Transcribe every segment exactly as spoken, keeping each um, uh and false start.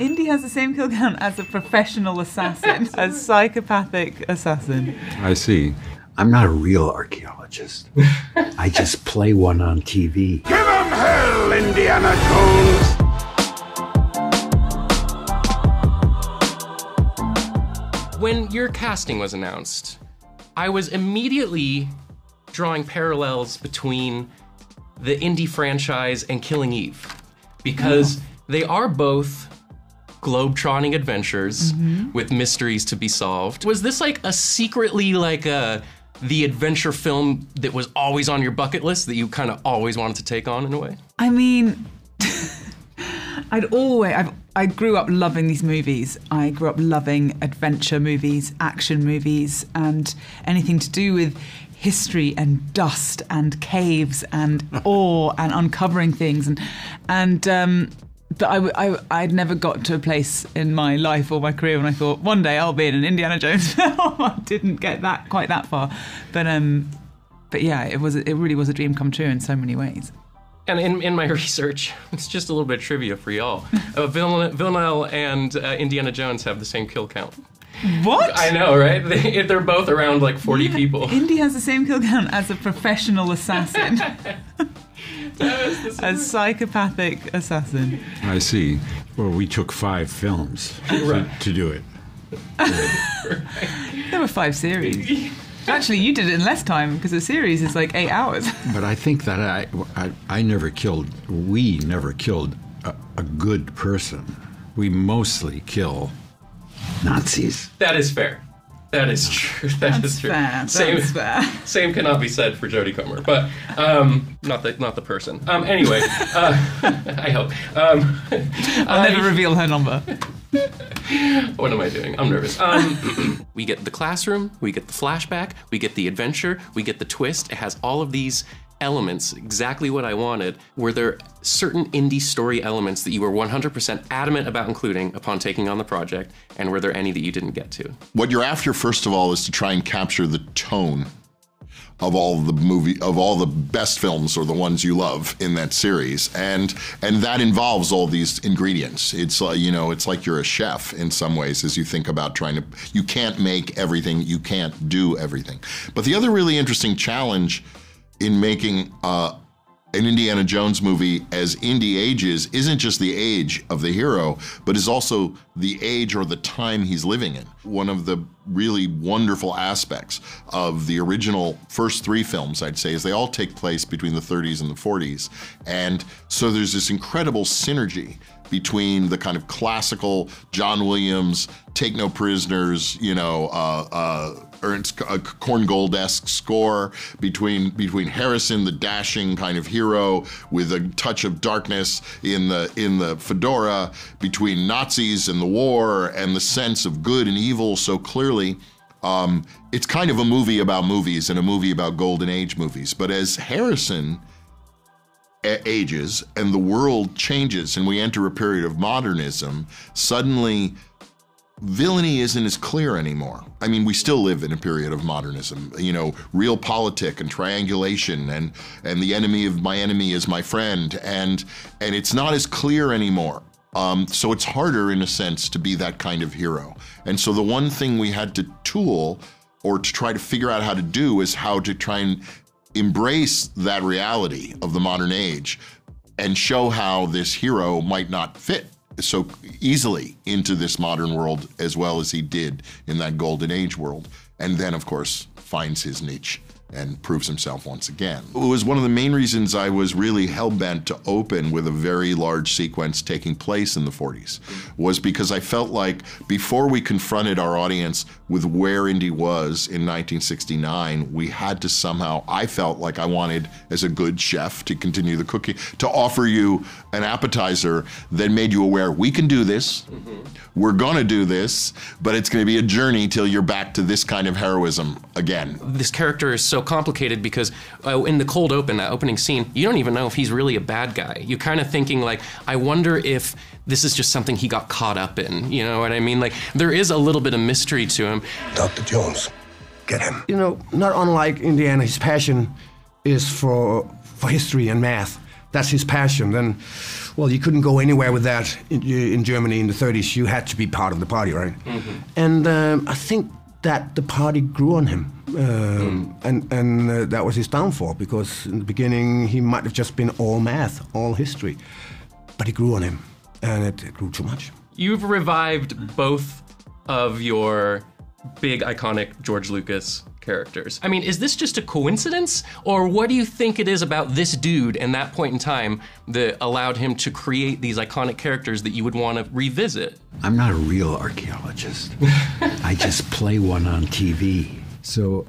Indy has the same kill count as a professional assassin, a psychopathic assassin. I see. I'm not a real archaeologist. I just play one on T V. Give him hell, Indiana Jones! When your casting was announced, I was immediately drawing parallels between the Indie franchise and Killing Eve, because oh. they are both globe-trotting adventures mm-hmm. with mysteries to be solved. Was this like a secretly like a the adventure film that was always on your bucket list that you kind of always wanted to take on in a way? I mean, I'd always I've, I grew up loving these movies. I grew up loving adventure movies, action movies, and anything to do with history and dust and caves and awe and uncovering things, and and um, but I, I I'd never got to a place in my life or my career when I thought one day I'll be in an Indiana Jones film. I didn't get that quite that far, but um, but yeah, it was it really was a dream come true in so many ways. And in, in my research, it's just a little bit of trivia for y'all. Uh, Villanelle, Villanelle and uh, Indiana Jones have the same kill count. What? I know, right? They, they're both around like forty yeah, people. Indy has the same kill count as a professional assassin. A psychopathic assassin. I see. Well, we took five films right. to, to do it. Right. There were five series. Actually, you did it in less time because the series is like eight hours. But I think that I, I, I never killed, we never killed a, a good person. We mostly kill Nazis. That is fair. That is true. That That's is true. Fair. Same, That's fair. Same cannot be said for Jodie Comer, but um, not the not the person. Um, anyway, uh, I hope. Um, I'll I, never reveal her number. What am I doing? I'm nervous. Um, we get the classroom, we get the flashback, we get the adventure, we get the twist. It has all of these elements, exactly what I wanted. Were there certain indie story elements that you were one hundred percent adamant about including upon taking on the project, and were there any that you didn't get to? What you're after, first of all, is to try and capture the tone of all the movie, of all the best films or the ones you love in that series. And and that involves all these ingredients. It's like, you know, it's like you're a chef in some ways as you think about trying to, you can't make everything, you can't do everything. But the other really interesting challenge in making uh, an Indiana Jones movie as indie ages isn't just the age of the hero, but is also the age or the time he's living in. One of the really wonderful aspects of the original first three films, I'd say, is they all take place between the thirties and the forties. And so there's this incredible synergy between the kind of classical John Williams, take no prisoners, you know, uh, uh, Ernst uh, Korngold-esque score, between between Harrison, the dashing kind of hero with a touch of darkness in the in the fedora, between Nazis and the war and the sense of good and evil so clearly. Um, it's kind of a movie about movies and a movie about golden age movies. But as Harrison ages and the world changes and we enter a period of modernism, suddenly villainy isn't as clear anymore. I mean, we still live in a period of modernism, you know, real politic and triangulation and and the enemy of my enemy is my friend, and and it's not as clear anymore. Um, so it's harder in a sense to be that kind of hero. And so the one thing we had to tool or to try to figure out how to do is how to try and embrace that reality of the modern age and show how this hero might not fit so easily into this modern world as well as he did in that golden age world. And then, of course, finds his niche and proves himself once again. It was one of the main reasons I was really hell-bent to open with a very large sequence taking place in the forties, was because I felt like before we confronted our audience with where indie was in nineteen sixty-nine, we had to somehow, I felt like I wanted, as a good chef, to continue the cooking, to offer you an appetizer that made you aware, we can do this, mm-hmm. we're gonna do this, but it's gonna be a journey till you're back to this kind of heroism again. This character is so complicated because uh, in the cold open, that opening scene, you don't even know if he's really a bad guy. You're kind of thinking like, I wonder if this is just something he got caught up in, you know what I mean? Like, there is a little bit of mystery to him. Doctor Jones, get him. You know, not unlike Indiana, his passion is for, for history and math. that's his passion. Then, well, you couldn't go anywhere with that in, in Germany in the thirties. You had to be part of the party, right? Mm-hmm. And um, I think that the party grew on him. Um, mm. And, and uh, that was his downfall, because in the beginning he might have just been all math, all history. But it grew on him, and it, it grew too much. You've revived both of your big, iconic George Lucas characters. I mean, is this just a coincidence? Or what do you think it is about this dude and that point in time that allowed him to create these iconic characters that you would want to revisit? I'm not a real archaeologist. I just play one on T V. So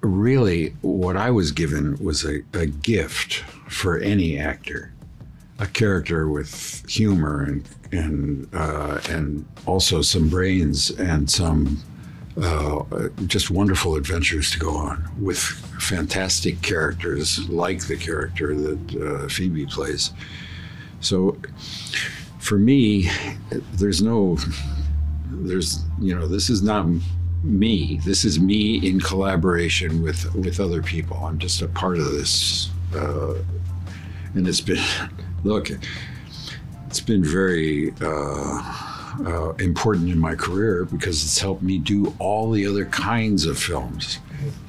really, what I was given was a, a gift for any actor, a character with humor and, and, uh, and also some brains and some Uh, just wonderful adventures to go on with fantastic characters like the character that uh, Phoebe plays. So for me, there's no, there's, you know, this is not me. This is me in collaboration with, with other people. I'm just a part of this. Uh, and it's been, look, it's been very, uh, Uh, important in my career, because it's helped me do all the other kinds of films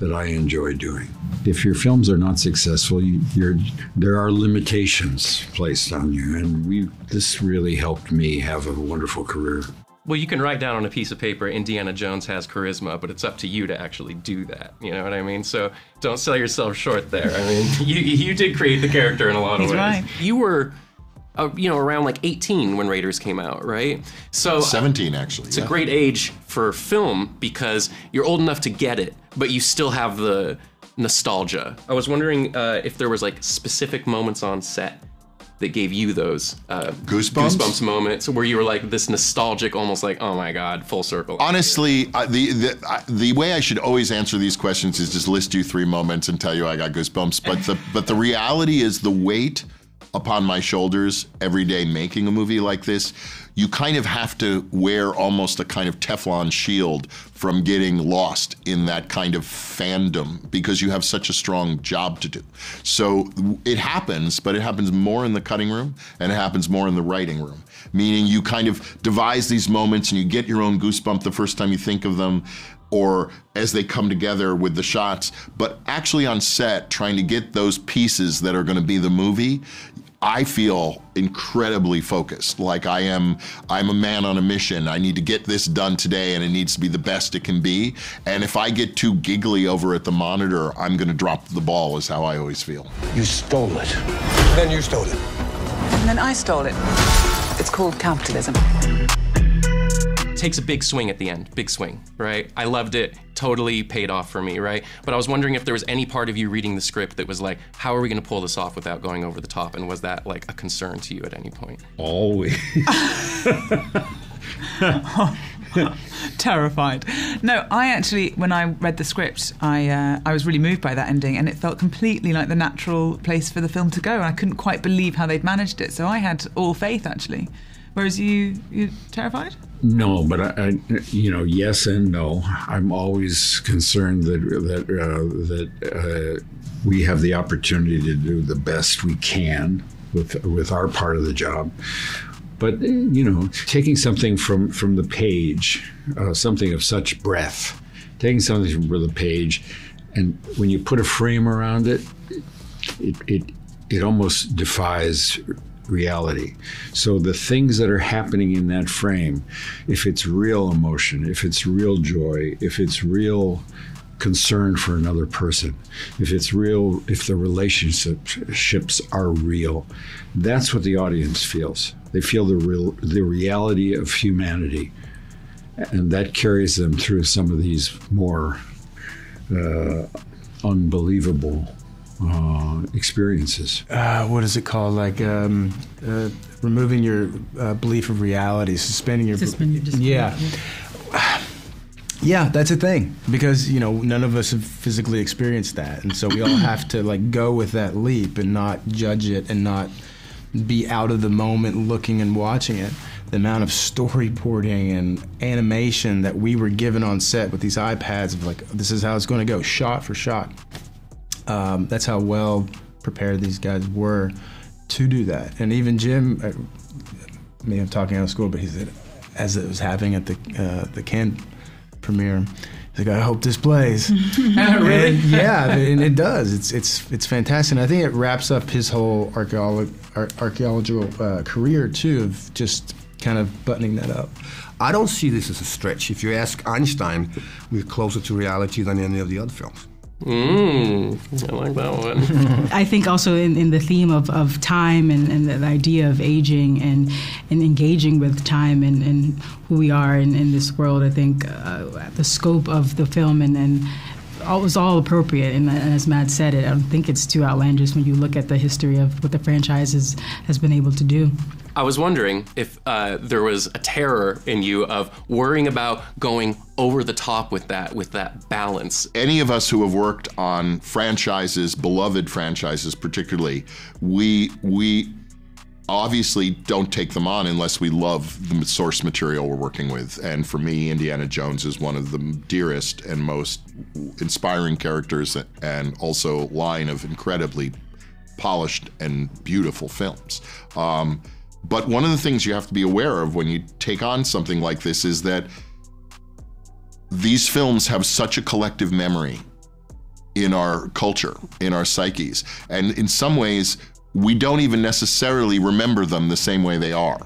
that I enjoy doing. If your films are not successful, you, you're, there are limitations placed on you, and we, this really helped me have a wonderful career. Well, you can write down on a piece of paper, Indiana Jones has charisma, but it's up to you to actually do that. You know what I mean? So don't sell yourself short there. I mean, you, you did create the character in a lot of He's ways. Right. You were Uh, you know, around like eighteen when Raiders came out, right? So seventeen, actually. It's yeah. a great age for film, because you're old enough to get it, but you still have the nostalgia. I was wondering uh, if there was like specific moments on set that gave you those uh, goosebumps? goosebumps moments where you were like this nostalgic, almost like, oh my God, full circle. Honestly, uh, the the, uh, the way I should always answer these questions is just list you three moments and tell you I got goosebumps. But the, but the reality is the weight upon my shoulders every day making a movie like this, you kind of have to wear almost a kind of Teflon shield from getting lost in that kind of fandom, because you have such a strong job to do. So it happens, but it happens more in the cutting room, and it happens more in the writing room. Meaning you kind of devise these moments and you get your own goosebump the first time you think of them, or as they come together with the shots. But actually on set, trying to get those pieces that are gonna be the movie, I feel incredibly focused. Like I am, I'm a man on a mission. I need to get this done today, and it needs to be the best it can be. And if I get too giggly over at the monitor, I'm gonna drop the ball, is how I always feel. You stole it. Then you stole it. And then I stole it. It's called capitalism. Takes a big swing at the end, big swing, right? I loved it, totally paid off for me, right? But I was wondering if there was any part of you reading the script that was like, how are we gonna pull this off without going over the top? And was that like a concern to you at any point? Always. Terrified. No, I actually, when I read the script, I uh, I was really moved by that ending, and it felt completely like the natural place for the film to go, and I couldn't quite believe how they'd managed it, so I had all faith, actually. Whereas you, you're terrified? No, but I, I, you know, yes and no. I'm always concerned that that uh, that uh, we have the opportunity to do the best we can with with our part of the job. But you know, taking something from from the page, uh, something of such breadth, taking something from the page, and when you put a frame around it, it it it almost defies reality. So the things that are happening in that frame, if it's real emotion, if it's real joy, if it's real concern for another person, if it's real, if the relationships are real, that's what the audience feels. They feel the real, the reality of humanity. And that carries them through some of these more uh, unbelievable Uh, experiences. Uh, what is it called? Like um, uh, removing your uh, belief of reality, suspending your. Suspend your disbelief. Yeah, yeah. Yeah, that's a thing, because you know none of us have physically experienced that, and so we all have to like go with that leap and not judge it and not be out of the moment looking and watching it. The amount of storyboarding and animation that we were given on set with these iPads of like, this is how it's going to go, shot for shot. Um, that's how well prepared these guys were, to do that. And even Jim, I mean, I'm talking out of school, but he said, as it was happening at the uh, the Cannes premiere, he's like, I hope this plays. Really? And yeah, and it does. It's it's it's fantastic. And I think it wraps up his whole archeolo ar archaeological uh, career too, of just kind of buttoning that up. I don't see this as a stretch. If you ask Einstein, we're closer to reality than any of the other films. Mm, I like that one. I think also in, in the theme of, of time and, and the idea of aging and, and engaging with time and, and who we are in, in this world, I think uh, the scope of the film and, and all, was all appropriate. And, and as Matt said, it, I don't think it's too outlandish when you look at the history of what the franchise has, has been able to do. I was wondering if uh, there was a terror in you of worrying about going over the top with that, with that balance. Any of us who have worked on franchises, beloved franchises particularly, we, we obviously don't take them on unless we love the source material we're working with. And for me, Indiana Jones is one of the dearest and most inspiring characters and also line of incredibly polished and beautiful films. Um, But one of the things you have to be aware of when you take on something like this is that these films have such a collective memory in our culture, in our psyches. And in some ways, we don't even necessarily remember them the same way they are.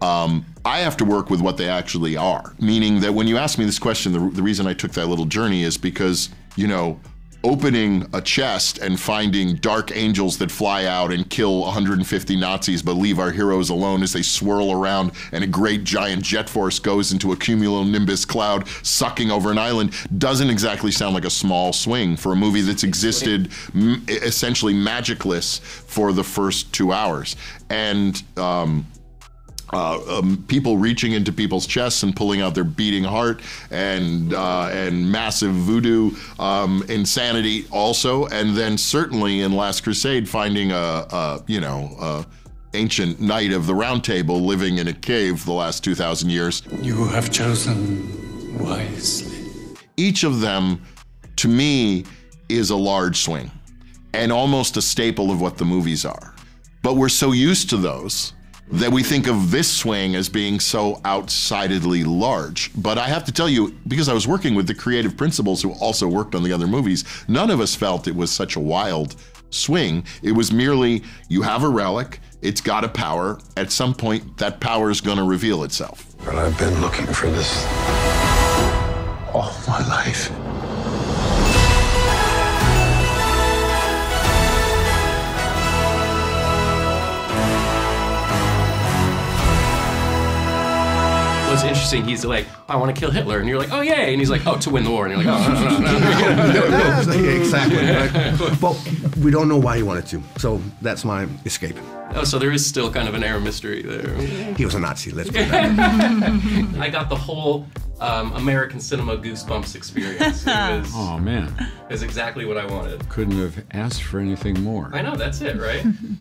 Um, I have to work with what they actually are. Meaning that when you ask me this question, the, the reason I took that little journey is because, you know, opening a chest and finding dark angels that fly out and kill one hundred fifty Nazis but leave our heroes alone as they swirl around and a great giant jet force goes into a cumulonimbus cloud sucking over an island doesn't exactly sound like a small swing for a movie that's existed m essentially magicless for the first two hours. And um, Uh, um, people reaching into people's chests and pulling out their beating heart and uh, and massive voodoo um, insanity also, and then certainly in Last Crusade finding a, a you know a ancient knight of the Round Table living in a cave the last two thousand years. You have chosen wisely. Each of them, to me, is a large swing and almost a staple of what the movies are. But we're so used to those that we think of this swing as being so outsidedly large. But I have to tell you, because I was working with the creative principals who also worked on the other movies, none of us felt it was such a wild swing. It was merely, you have a relic, it's got a power, at some point that power's gonna reveal itself. Well, I've been looking for this all my life. It's interesting, he's like, I want to kill Hitler, and you're like, oh yay, and he's like, oh, to win the war, and you're like, oh, no, no, no, no. no, no, no, no. Exactly, right? But we don't know why he wanted to, so that's my escape. Oh, so there is still kind of an air of mystery there. He was a Nazi, let's put that. I got the whole um, American cinema goosebumps experience. It was, oh man. It was exactly what I wanted. Couldn't have asked for anything more. I know, that's it, right?